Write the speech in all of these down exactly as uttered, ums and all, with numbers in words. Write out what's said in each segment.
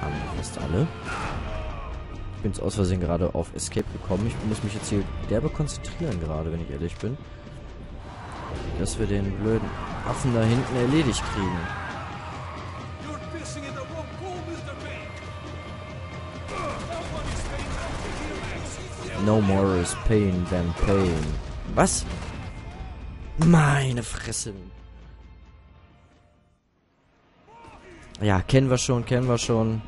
Haben wir fast alle. Ich bin jetzt aus Versehen gerade auf Escape gekommen. Ich muss mich jetzt hier derbe konzentrieren gerade, wenn ich ehrlich bin. Dass wir den blöden Affen da hinten erledigt kriegen. No more is pain than pain. Was? Meine Fresse. Ja, kennen wir schon, kennen wir schon.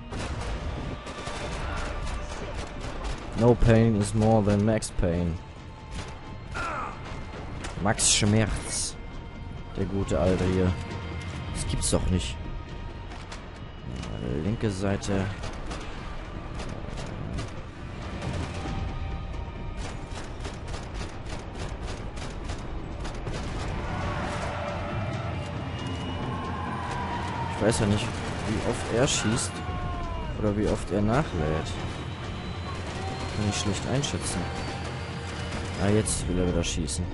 No pain is more than Max Payne. Max Schmerz. Der gute Alte hier. Das gibt's doch nicht. Linke Seite. Ich weiß ja nicht, wie oft er schießt oder wie oft er nachlädt. Kann ich schlecht einschätzen. Ah, jetzt will er wieder schießen.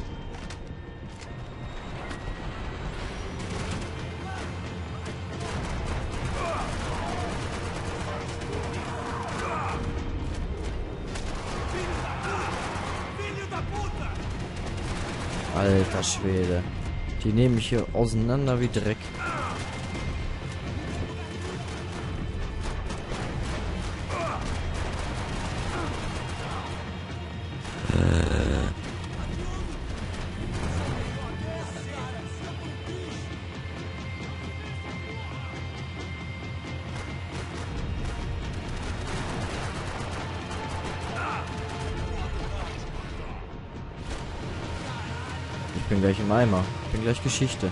Alter Schwede. Die nehmen mich hier auseinander wie Dreck. Ich bin gleich im Eimer. Ich bin gleich Geschichte.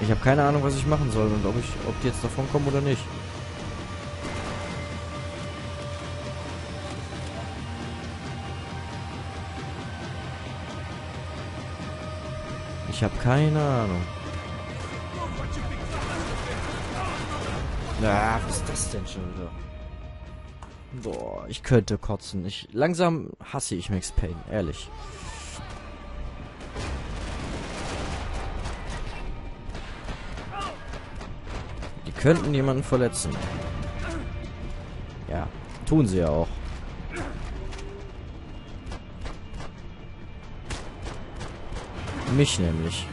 Ich habe keine Ahnung, was ich machen soll und ob ich, ob die jetzt davon kommen oder nicht. Ich habe keine Ahnung. Na, ah, was ist das denn schon wieder? Boah, ich könnte kotzen. Ich, langsam hasse ich Max Payne, ehrlich. Die könnten jemanden verletzen. Ja, tun sie ja auch. Mich nämlich.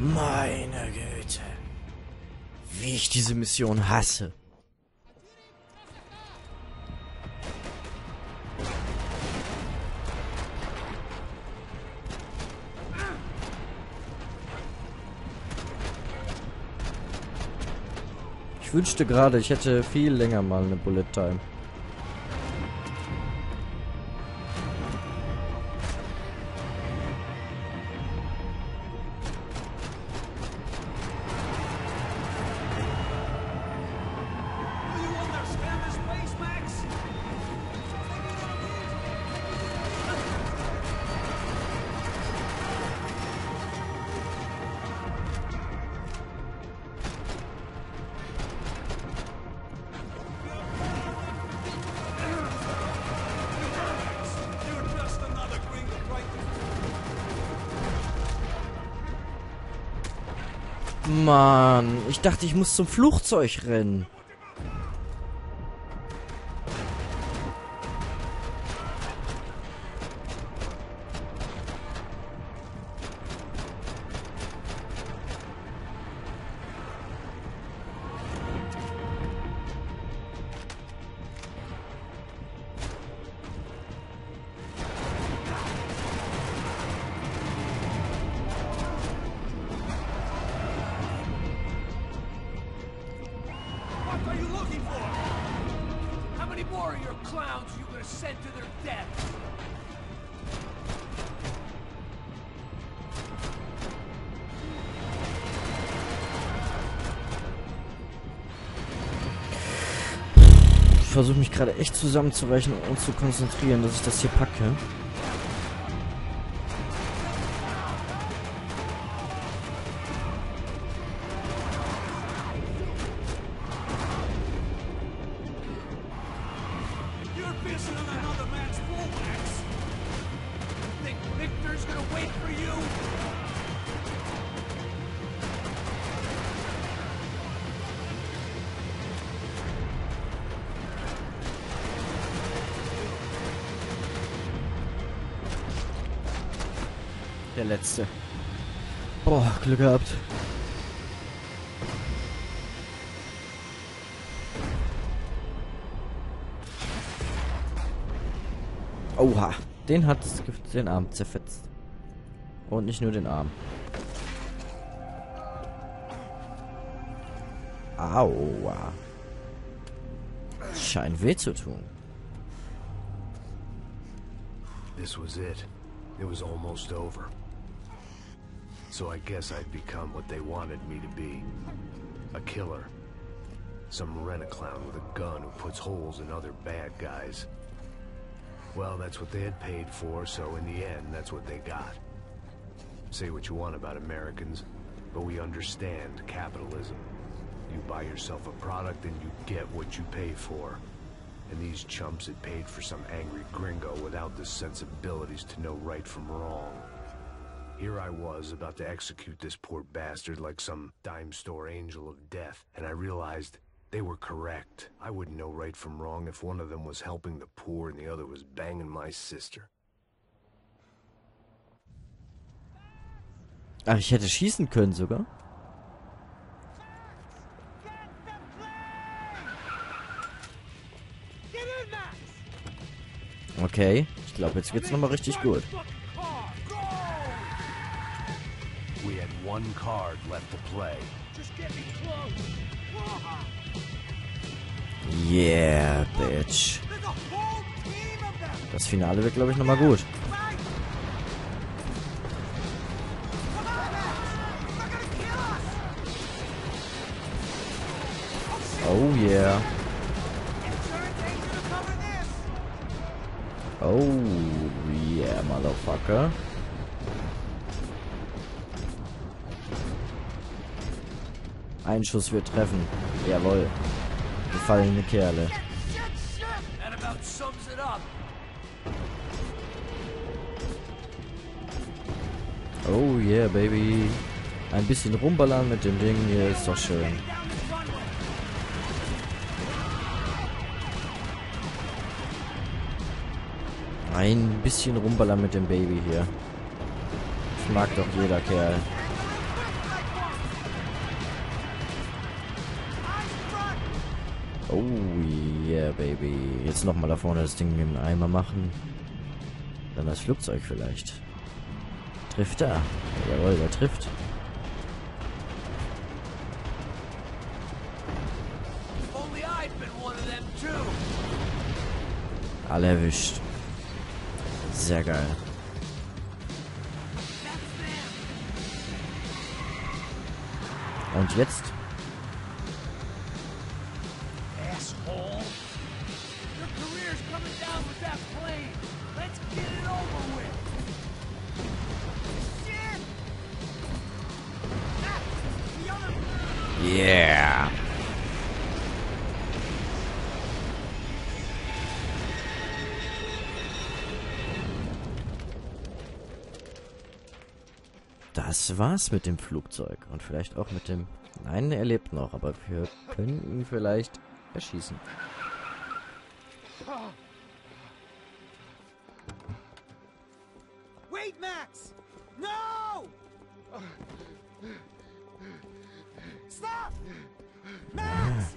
Meine Güte. Wie ich diese Mission hasse. Ich wünschte gerade, ich hätte viel länger mal eine Bullet Time. Mann, ich dachte, ich muss zum Flugzeug rennen. Ich versuche mich gerade echt zusammenzureichen und zu konzentrieren, dass ich das hier packe. missing on another man's pool, Max. Think Victor's gonna wait for you? Der letzte. Boah, Glück gehabt. Oha, den hat das Gift den Arm zerfetzt. Und nicht nur den Arm. Aua. Scheint weh zu tun. This was it. It was almost over. So I guess I'd become what they wanted me to be. A killer. Some rent-a-clown with a gun who puts holes in other bad guys. Well, that's what they had paid for, so in the end, that's what they got. Say what you want about Americans, but we understand capitalism. You buy yourself a product and you get what you pay for. And these chumps had paid for some angry gringo without the sensibilities to know right from wrong. Here I was, about to execute this poor bastard like some dime store angel of death, and I realized they were correct. I wouldn't know right from wrong if one of them was helping the poor and the other was banging my sister. Ach, ich hätte schießen können sogar. Okay, ich glaube, jetzt geht's nochmal richtig gut. We had one card left to play. Just get me close. Yeah, bitch. Das Finale wird, glaube ich, nochmal gut. Oh yeah. Oh yeah, motherfucker. Ein Schuss wird treffen. Jawohl. Gefallene Kerle. Oh yeah, baby. Ein bisschen rumballern mit dem Ding hier ist doch schön. Ein bisschen rumballern mit dem Baby hier. Das mag doch jeder Kerl. Oh yeah, Baby. Jetzt nochmal da vorne das Ding in den Eimer machen. Dann das Flugzeug vielleicht. Trifft er. Jawohl, der trifft. Alle erwischt. Sehr geil. Und jetzt? Yeah. Das war's mit dem Flugzeug und vielleicht auch mit dem... Nein, er lebt noch, aber wir können ihn vielleicht erschießen. Wait, Max! No! Stop! Max!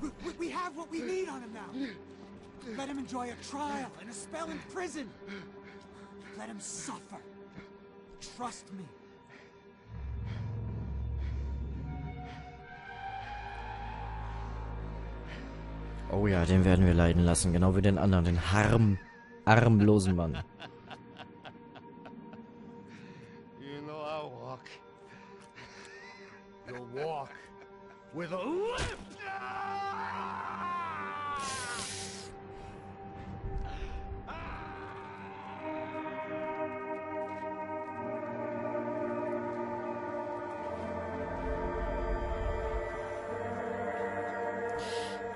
We, we, we have what we need on him now. Let him enjoy a trial and a spell in prison. Let him suffer. Trust me. Oh ja, den werden wir leiden lassen, genau wie den anderen, den arm, armlosen Mann. With a limp.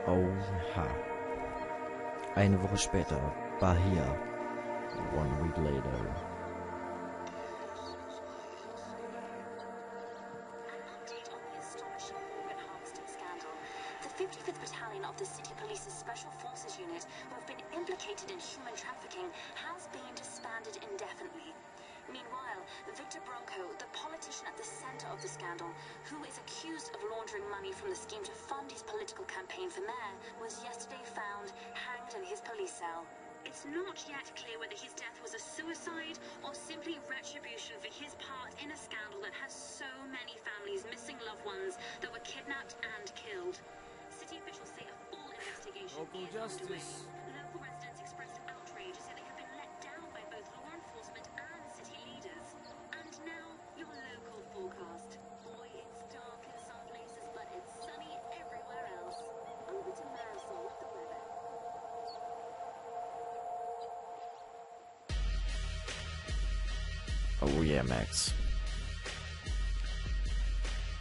Oh, ha. Eine Woche später war hier. One week later. Oh yeah, Max.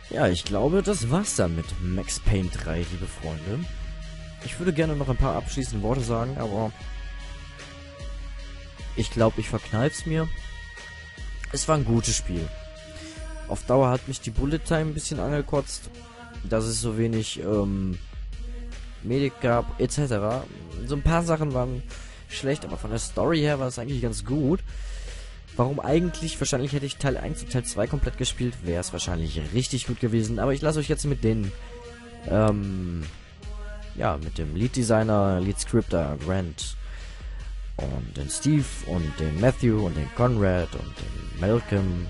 Ja, ich glaube, das war's dann mit Max Payne drei, liebe Freunde. Ich würde gerne noch ein paar abschließende Worte sagen, aber ich glaube, ich verkneif's mir. Es war ein gutes Spiel. Auf Dauer hat mich die Bullet Time ein bisschen angekotzt, dass es so wenig ähm, Medik gab, et cetera. So ein paar Sachen waren schlecht, aber von der Story her war es eigentlich ganz gut. Warum eigentlich? Wahrscheinlich hätte ich Teil eins und Teil zwei komplett gespielt, wäre es wahrscheinlich richtig gut gewesen. Aber ich lasse euch jetzt mit den, ähm, ja, mit dem Lead Designer, Lead Scripter Grant und den Steve und den Matthew und den Conrad und den Malcolm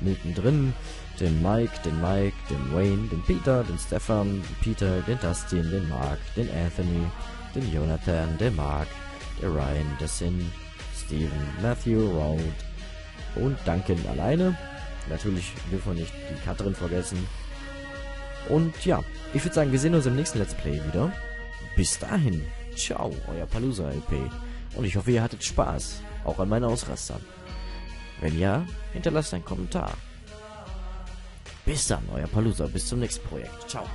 mittendrin, den Mike, den Mike, den Wayne, den Peter, den Stefan, den Peter, den Dustin, den Mark, den Anthony, den Jonathan, den Mark, der Ryan, der Sin, Steven, Matthew, Round und Duncan alleine. Natürlich dürfen wir nicht die Katrin vergessen. Und ja, ich würde sagen, wir sehen uns im nächsten Let's Play wieder. Bis dahin. Ciao, euer Palozzor L P. Und ich hoffe, ihr hattet Spaß. Auch an meinen Ausrastern. Wenn ja, hinterlasst einen Kommentar. Bis dann, euer Palozzor. Bis zum nächsten Projekt. Ciao.